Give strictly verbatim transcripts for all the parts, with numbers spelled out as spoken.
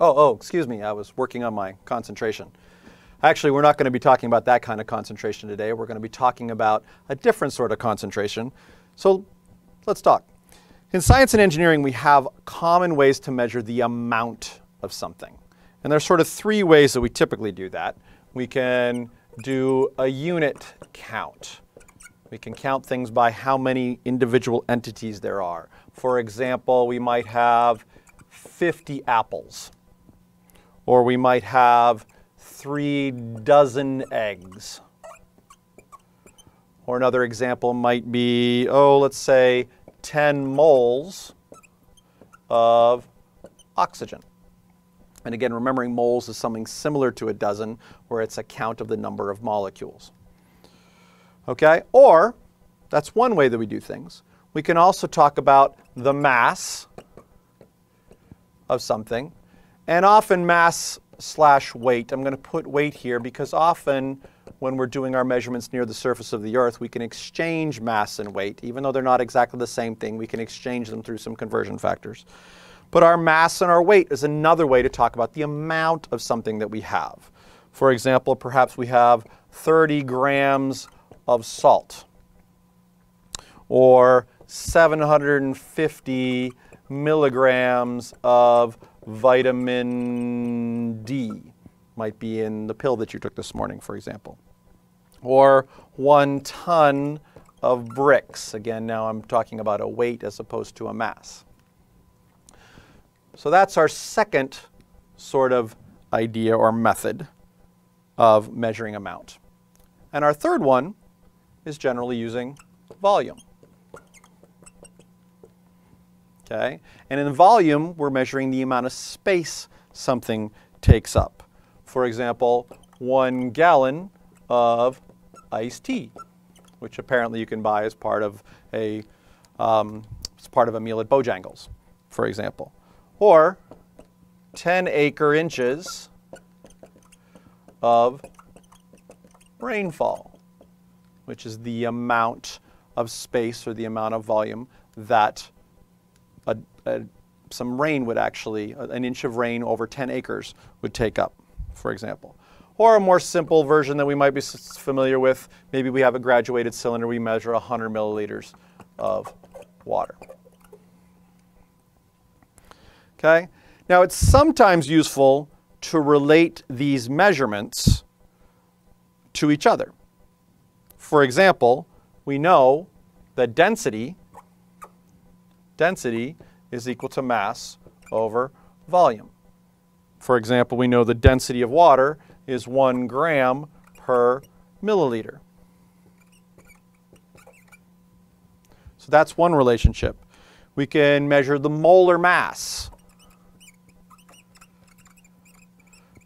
Oh, oh, excuse me, I was working on my concentration. Actually, we're not going to be talking about that kind of concentration today. We're going to be talking about a different sort of concentration. So let's talk. In science and engineering, we have common ways to measure the amount of something. And there's sort of three ways that we typically do that. We can do a unit count. We can count things by how many individual entities there are. For example, we might have fifty apples, or we might have three dozen eggs. Or another example might be, oh, let's say ten moles of oxygen. And again, remembering moles is something similar to a dozen, where it's a count of the number of molecules. Okay? Or, that's one way that we do things. We can also talk about the mass of something, and often mass slash weight. I'm going to put weight here because often when we're doing our measurements near the surface of the Earth, we can exchange mass and weight. Even though they're not exactly the same thing, we can exchange them through some conversion factors. But our mass and our weight is another way to talk about the amount of something that we have. For example, perhaps we have thirty grams of salt, or seven hundred fifty milligrams of vitamin D, might be in the pill that you took this morning, for example. Or one ton of bricks. Again, now I'm talking about a weight as opposed to a mass. So that's our second sort of idea or method of measuring amount. And our third one is generally using volume. Okay? And in volume, we're measuring the amount of space something takes up. For example, one gallon of iced tea, which apparently you can buy as part of a, um, as part of a meal at Bojangles, for example. Or ten acre inches of rainfall, which is the amount of space or the amount of volume that a, a, some rain would actually, an inch of rain over ten acres would take up, for example. Or a more simple version that we might be familiar with, maybe we have a graduated cylinder, we measure one hundred milliliters of water. Okay? Now, it's sometimes useful to relate these measurements to each other. For example, we know that density, density is equal to mass over volume. For example, we know the density of water is one gram per milliliter. So that's one relationship. We can measure the molar mass.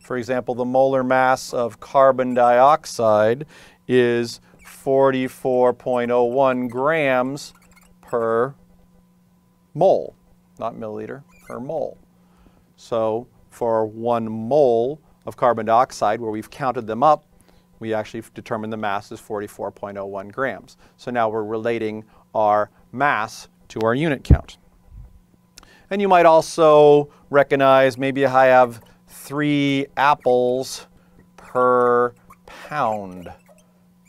For example, the molar mass of carbon dioxide is forty-four point zero one grams per mole, not milliliter, per mole. So for one mole of carbon dioxide, where we've counted them up, we actually determine the mass is forty-four point zero one grams. So now we're relating our mass to our unit count. And you might also recognize, maybe I have three apples per pound,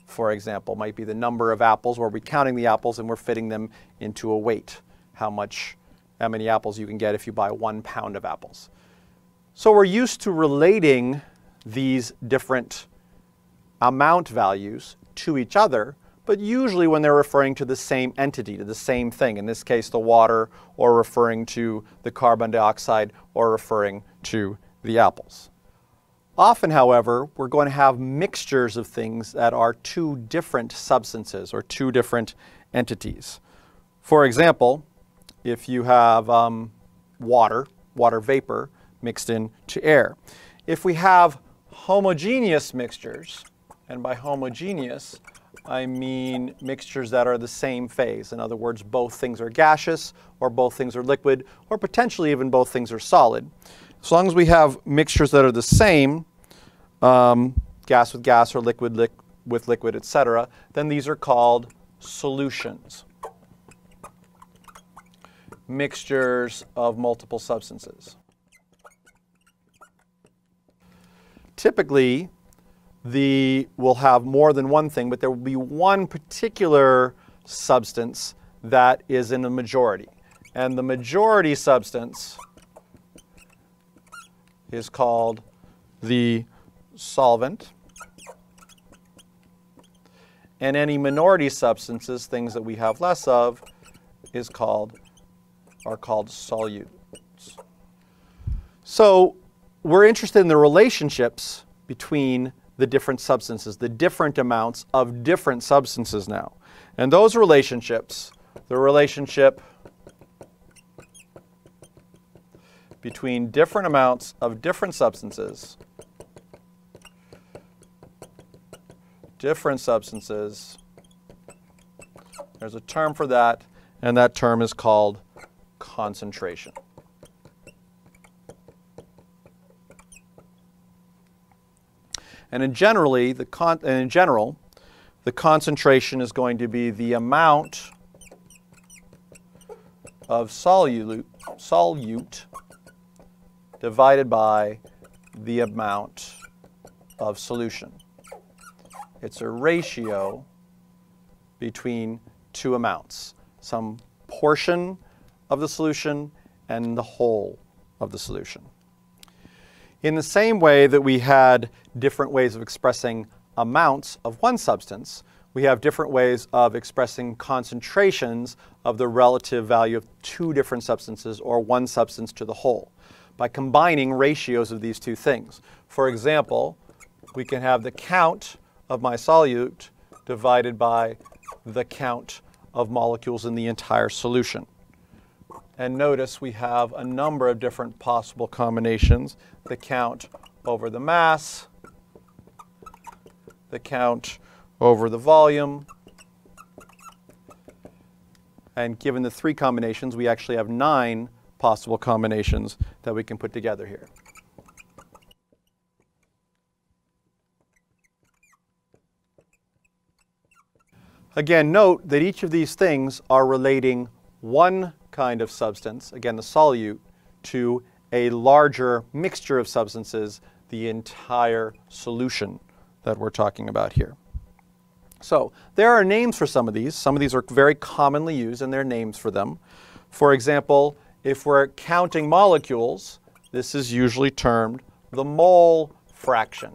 for example, might be the number of apples where we're counting the apples and we're fitting them into a weight. How much, how many apples you can get if you buy one pound of apples. So we're used to relating these different amount values to each other, but usually when they're referring to the same entity, to the same thing, in this case the water, or referring to the carbon dioxide, or referring to the apples. Often, however, we're going to have mixtures of things that are two different substances or two different entities. For example, if you have um, water, water vapor mixed into air. If we have homogeneous mixtures, and by homogeneous, I mean mixtures that are the same phase. In other words, both things are gaseous, or both things are liquid, or potentially even both things are solid. As long as we have mixtures that are the same, um, gas with gas or liquid liq with liquid, et cetera, then these are called solutions. Mixtures of multiple substances. typically the will have more than one thing, but there will be one particular substance that is in the majority. And the majority substance is called the solvent. And any minority substances, things that we have less of, is called, are called solutes. So we're interested in the relationships between the different substances, the different amounts of different substances now. And those relationships, the relationship between different amounts of different substances, different substances, there's a term for that, and that term is called concentration. And in generally, the con and in general, the concentration is going to be the amount of solute, solute divided by the amount of solution. It's a ratio between two amounts, some portion of the solution and the whole of the solution. In the same way that we had different ways of expressing amounts of one substance, we have different ways of expressing concentrations of the relative value of two different substances or one substance to the whole by combining ratios of these two things. For example, we can have the count of my solute divided by the count of molecules in the entire solution. And notice we have a number of different possible combinations. The count over the mass, the count over the volume, and given the three combinations, we actually have nine possible combinations that we can put together here. Again, note that each of these things are relating one kind of substance, again the solute, to a larger mixture of substances, the entire solution that we're talking about here. So there are names for some of these. Some of these are very commonly used and there are names for them. For example, if we're counting molecules, this is usually termed the mole fraction.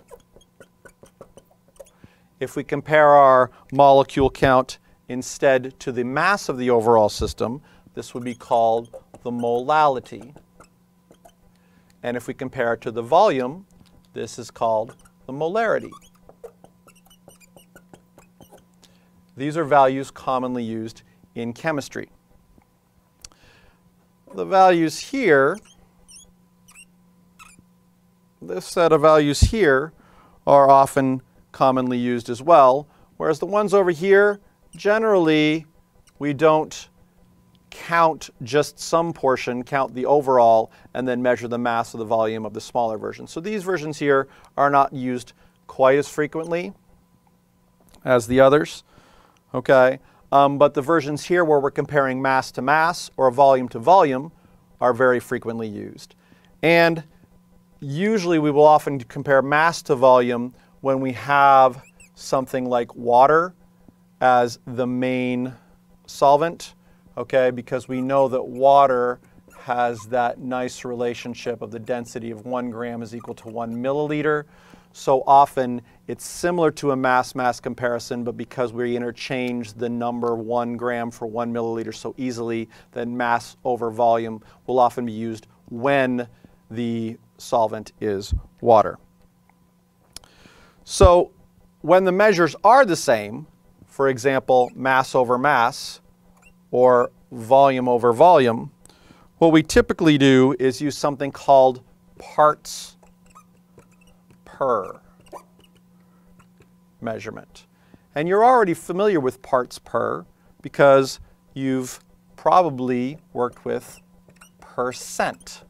If we compare our molecule count instead to the mass of the overall system, this would be called the molality. And if we compare it to the volume, this is called the molarity. These are values commonly used in chemistry. The values here, this set of values here, are often commonly used as well, whereas the ones over here, generally we don't count just some portion, count the overall, and then measure the mass of the volume of the smaller version. So these versions here are not used quite as frequently as the others, okay? Um, but the versions here where we're comparing mass to mass or volume to volume are very frequently used. And usually we will often compare mass to volume when we have something like water as the main solvent. Okay, because we know that water has that nice relationship of the density of one gram is equal to one milliliter. So often it's similar to a mass-mass comparison, but because we interchange the number one gram for one milliliter so easily, then mass over volume will often be used when the solvent is water. So when the measures are the same, for example, mass over mass, or volume over volume, what we typically do is use something called parts per measurement. And you're already familiar with parts per because you've probably worked with percent.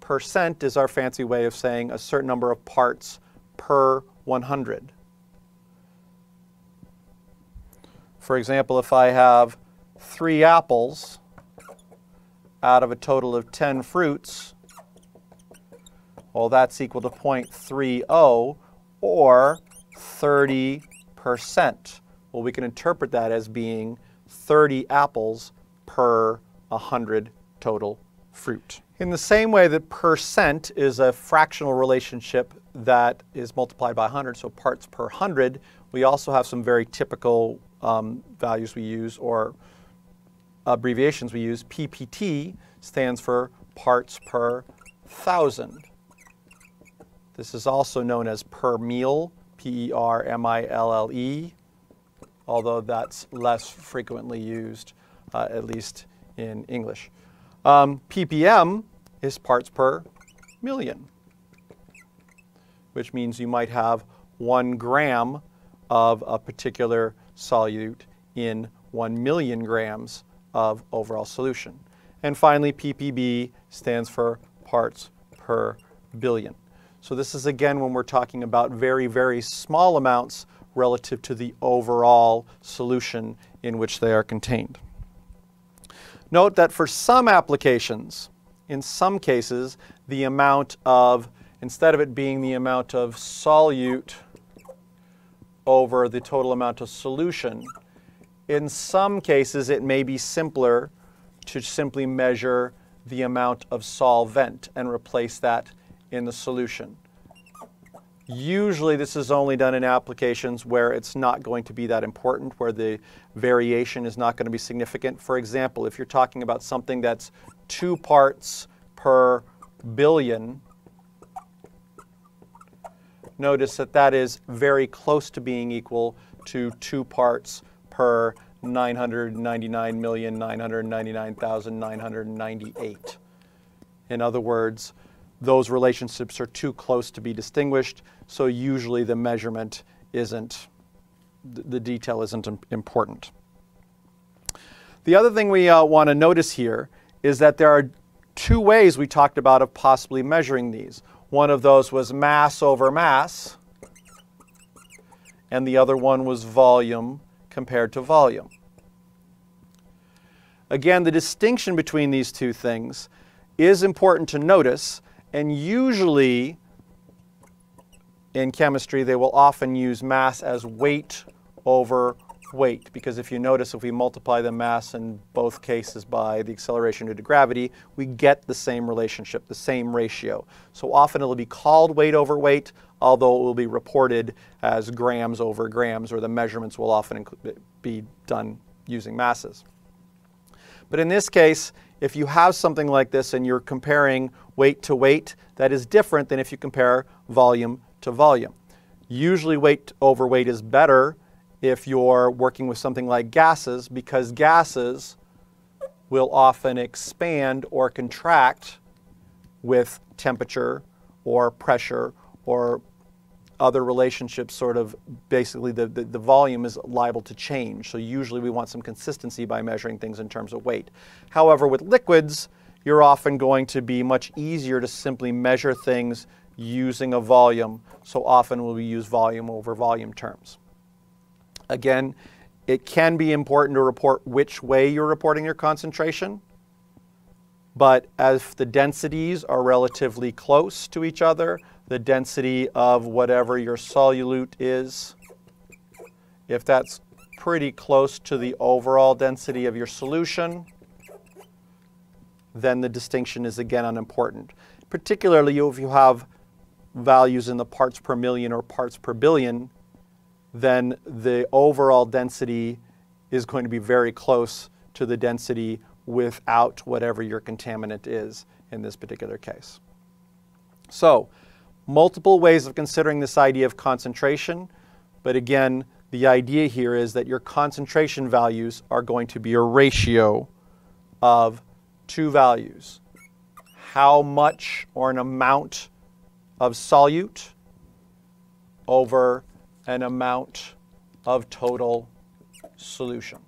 Percent is our fancy way of saying a certain number of parts per one hundred. For example, if I have three apples out of a total of ten fruits, Well, that's equal to zero point three zero or thirty percent. Well, we can interpret that as being thirty apples per one hundred total fruit. In the same way that percent is a fractional relationship that is multiplied by one hundred, so parts per one hundred, we also have some very typical um, values we use or abbreviations we use. P P T stands for parts per thousand. This is also known as per meal, P E R M I L L E, although that's less frequently used, uh, at least in English. Um, P P M is parts per million, which means you might have one gram of a particular solute in one million grams of overall solution. And finally, P P B stands for parts per billion. So this is again when we're talking about very, very small amounts relative to the overall solution in which they are contained. Note that for some applications, in some cases, the amount of, instead of it being the amount of solute over the total amount of solution, in some cases it may be simpler to simply measure the amount of solvent and replace that in the solution. Usually this is only done in applications where it's not going to be that important, where the variation is not going to be significant. For example, if you're talking about something that's two parts per billion, notice that that is very close to being equal to two parts per nine hundred ninety-nine million nine hundred ninety-nine thousand nine hundred ninety-eight. In other words, those relationships are too close to be distinguished, so usually the measurement isn't, the detail isn't important. The other thing we uh, want to notice here is that there are two ways we talked about of possibly measuring these. One of those was mass over mass, and the other one was volume compared to volume. Again, the distinction between these two things is important to notice. And usually in chemistry, they will often use mass as weight over weight, because if you notice, if we multiply the mass in both cases by the acceleration due to gravity, we get the same relationship, the same ratio. So often it will be called weight over weight, although it will be reported as grams over grams, or the measurements will often be done using masses. But in this case, if you have something like this and you're comparing weight to weight, that is different than if you compare volume to volume. Usually weight over weight is better if you're working with something like gases, because gases will often expand or contract with temperature or pressure or other relationships. Sort of basically the, the, the volume is liable to change. So usually we want some consistency by measuring things in terms of weight. However, with liquids, you're often going to be much easier to simply measure things using a volume. So often we'll use volume over volume terms. Again, it can be important to report which way you're reporting your concentration, but as the densities are relatively close to each other, the density of whatever your solute is, if that's pretty close to the overall density of your solution, then the distinction is again unimportant. Particularly if you have values in the parts per million or parts per billion, then the overall density is going to be very close to the density without whatever your contaminant is in this particular case. So, multiple ways of considering this idea of concentration, but again, the idea here is that your concentration values are going to be a ratio of two values: how much or an amount of solute over an amount of total solution.